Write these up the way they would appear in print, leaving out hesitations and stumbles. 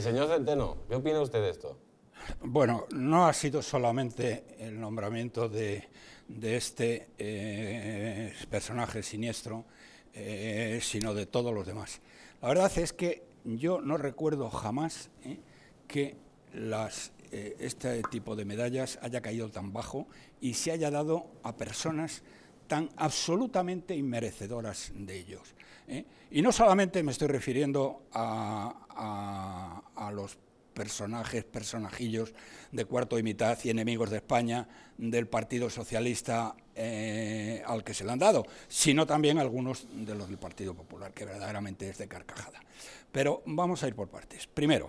Señor Centeno, ¿qué opina usted de esto? Bueno, no ha sido solamente el nombramiento de este personaje siniestro, sino de todos los demás. La verdad es que yo no recuerdo jamás que este tipo de medallas haya caído tan bajo y se haya dado a personas tan absolutamente inmerecedoras de ellos. Y no solamente me estoy refiriendo a los personajes, personajillos de cuarto y mitad y enemigos de España del Partido Socialista al que se le han dado, sino también algunos de los del Partido Popular, que verdaderamente es de carcajada. Pero vamos a ir por partes. Primero,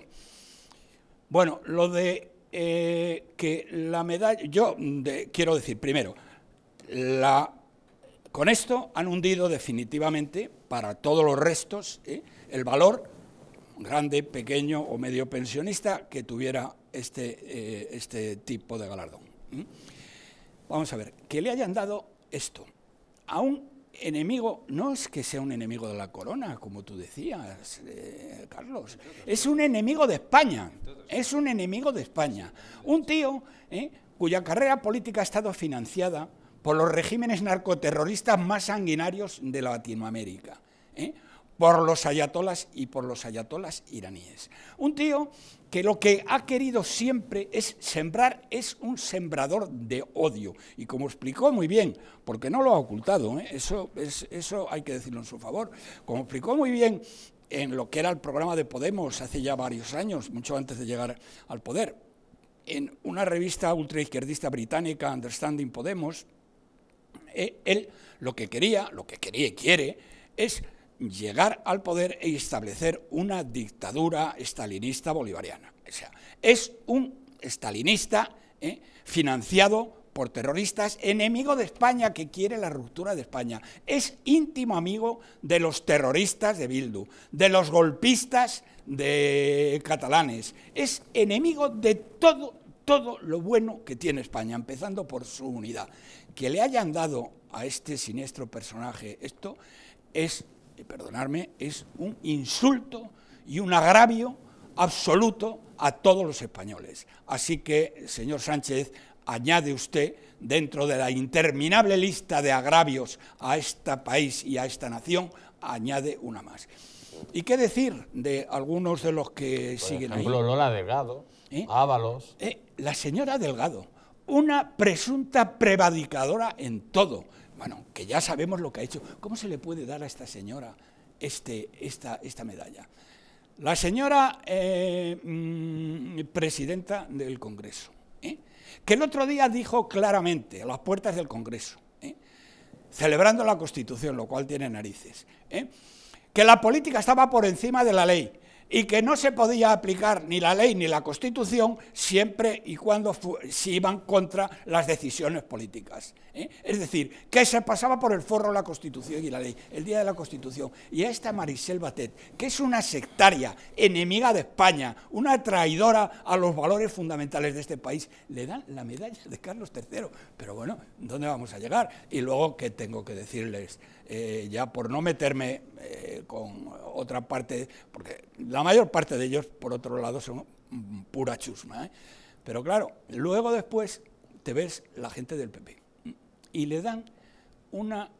bueno, lo de que la medalla... Yo quiero decir, primero, con esto han hundido definitivamente para todos los restos el valor grande, pequeño o medio pensionista que tuviera este tipo de galardón. Vamos a ver, que le hayan dado esto a un enemigo, no es que sea un enemigo de la corona, como tú decías, Carlos, es un enemigo de España, es un enemigo de España. Un tío cuya carrera política ha estado financiada por los regímenes narcoterroristas más sanguinarios de Latinoamérica, por los ayatolás y por los ayatolás iraníes. Un tío que lo que ha querido siempre es sembrar, es un sembrador de odio. Y como explicó muy bien, porque no lo ha ocultado, eso hay que decirlo en su favor, como explicó muy bien en lo que era el programa de Podemos hace ya varios años, mucho antes de llegar al poder, en una revista ultraizquierdista británica, Understanding Podemos, él lo que quería y quiere es llegar al poder e establecer una dictadura estalinista bolivariana. O sea, es un estalinista financiado por terroristas, enemigo de España, que quiere la ruptura de España. Es íntimo amigo de los terroristas de Bildu, de los golpistas de catalanes. Es enemigo de todo lo bueno que tiene España, empezando por su unidad. Que le hayan dado a este siniestro personaje esto es... y perdonarme, es un insulto y un agravio absoluto a todos los españoles. Así que, señor Sánchez, añade usted dentro de la interminable lista de agravios a este país y a esta nación, añade una más. ¿Y qué decir de algunos de los que siguen ahí? Por ejemplo, Lola Delgado, Ábalos... la señora Delgado, una presunta prevadicadora en todo. Bueno, que ya sabemos lo que ha hecho. ¿Cómo se le puede dar a esta señora esta medalla? La señora presidenta del Congreso, que el otro día dijo claramente a las puertas del Congreso, celebrando la Constitución, lo cual tiene narices, que la política estaba por encima de la ley y que no se podía aplicar ni la ley ni la Constitución siempre y cuando se iban contra las decisiones políticas. Es decir, que se pasaba por el forro la Constitución y la ley, el día de la Constitución. Y a esta Meritxell Batet, que es una sectaria, enemiga de España, una traidora a los valores fundamentales de este país, le dan la medalla de Carlos III. Pero bueno, ¿dónde vamos a llegar? Y luego, ¿qué tengo que decirles? Ya por no meterme con otra parte, porque la mayor parte de ellos, por otro lado, son pura chusma, pero claro, luego después te ves la gente del PP y le dan una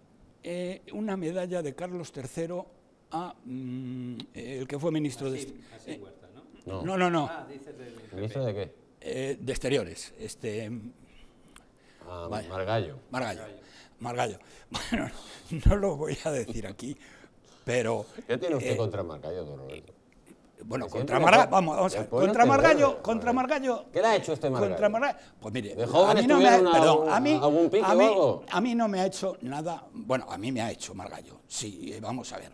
medalla de Carlos III a el que fue ministro de Huerta, ¿no? No. Ah, dices del PP. ¿Ministro de qué? De Exteriores, Margallo. Bueno, no lo voy a decir aquí, pero... ¿Qué tiene usted contra Margallo, don Roberto? Bueno, contra Margallo, vamos a ver, contra Margallo, ¿qué le ha hecho este Margallo? Contra Margallo, pues mire, a mí no me ha hecho nada, bueno, a mí me ha hecho Margallo, sí, vamos a ver,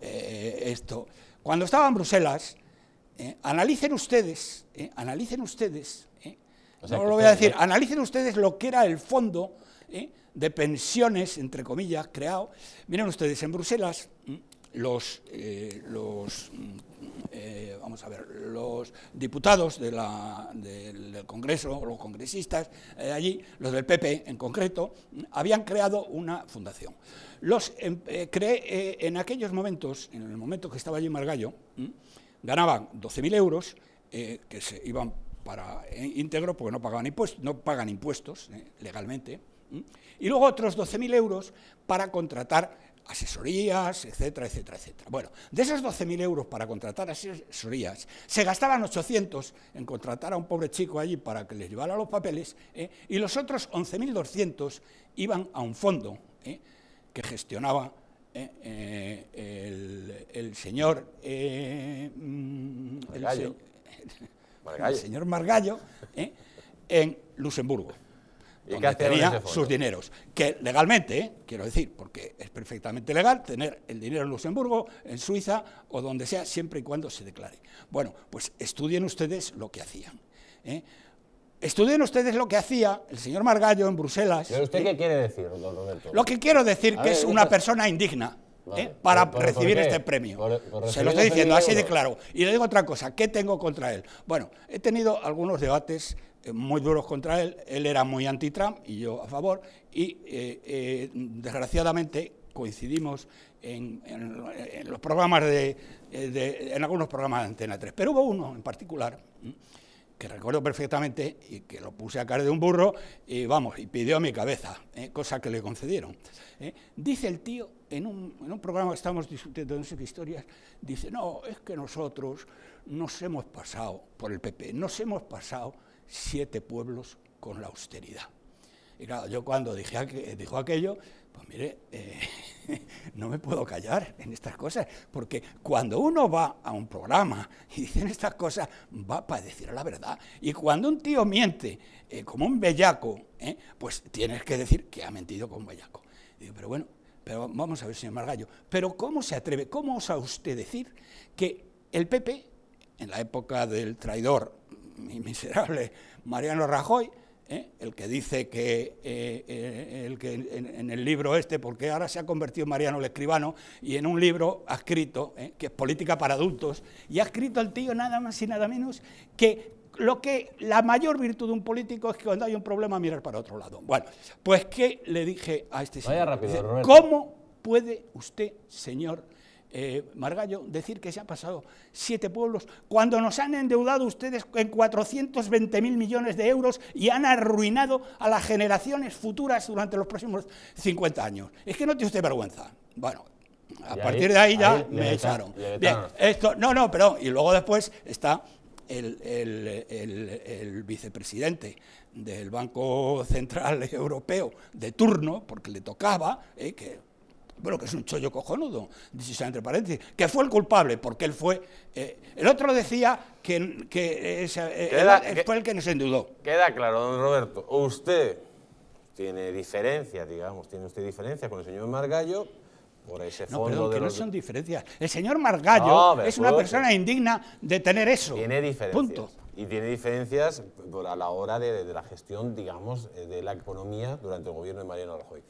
esto, cuando estaba en Bruselas, analicen ustedes, no lo voy a decir, analicen ustedes lo que era el fondo de pensiones, entre comillas, creado. Miren ustedes, en Bruselas, los diputados del Congreso, los congresistas allí, los del PP en concreto, habían creado una fundación. En aquellos momentos, en el momento que estaba allí Margallo, ganaban 12.000 euros que se iban para íntegro porque no pagan impuestos legalmente, y luego otros 12.000 euros para contratar asesorías, etcétera, etcétera, etcétera. Bueno, de esos 12.000 euros para contratar asesorías, se gastaban 800 en contratar a un pobre chico allí para que les llevara los papeles, y los otros 11.200 iban a un fondo que gestionaba el señor Margallo. El señor Margallo en Luxemburgo, donde tenía sus dineros, que legalmente, quiero decir, porque es perfectamente legal tener el dinero en Luxemburgo, en Suiza o donde sea, siempre y cuando se declare. Bueno, pues estudien ustedes lo que hacían. Estudien ustedes lo que hacía el señor Margallo en Bruselas. ¿Pero usted qué quiere decir, don Roberto? Lo que quiero decir que es una persona indigna. Vale, para recibir este premio. Se lo estoy diciendo así de claro. Y le digo otra cosa, ¿qué tengo contra él? Bueno, he tenido algunos debates muy duros contra él. Él era muy anti-Trump y yo a favor. Y desgraciadamente coincidimos en los programas en algunos programas de Antena 3. Pero hubo uno en particular que recuerdo perfectamente y que lo puse a caer de un burro y vamos, y pidió mi cabeza, cosa que le concedieron. Dice el tío, en un programa que estamos discutiendo no sé qué historias, dice, no, es que nosotros nos hemos pasado, por el PP, nos hemos pasado 7 pueblos con la austeridad. Y claro, yo cuando dijo aquello, pues mire, no me puedo callar en estas cosas, porque cuando uno va a un programa y dicen estas cosas, va para decir la verdad. Y cuando un tío miente como un bellaco, pues tienes que decir que ha mentido como un bellaco. Y digo, pero bueno, pero vamos a ver, señor Margallo, pero ¿cómo se atreve, cómo osa usted decir que el PP, en la época del traidor y miserable Mariano Rajoy, el que dice que, en el libro este, porque ahora se ha convertido en Mariano el Escribano, y en un libro ha escrito, que es política para adultos, y ha escrito al tío nada más y nada menos que lo que la mayor virtud de un político es que cuando hay un problema mirar para otro lado. Bueno, pues ¿qué le dije a este señor? Vaya rápido, dice, Roberto. ¿Cómo puede usted, señor Margallo, decir que se han pasado 7 pueblos, cuando nos han endeudado ustedes en 420.000 millones de euros y han arruinado a las generaciones futuras durante los próximos 50 años? Es que no tiene usted vergüenza. Bueno, a partir de ahí ya me echaron. Bien, esto, no, perdón, y luego después está el vicepresidente del Banco Central Europeo de turno, porque le tocaba, bueno, que es un chollo cojonudo, dicho entre paréntesis, que fue el culpable, porque él fue... el otro decía que fue el que nos endeudó. Queda claro, don Roberto, usted tiene diferencias, digamos, tiene usted diferencias con el señor Margallo por ese fondo. No, perdón, que no son diferencias. El señor Margallo es una persona indigna de tener eso. Tiene diferencias. Punto. Y tiene diferencias a la hora de la gestión, digamos, de la economía durante el gobierno de Mariano Rajoy.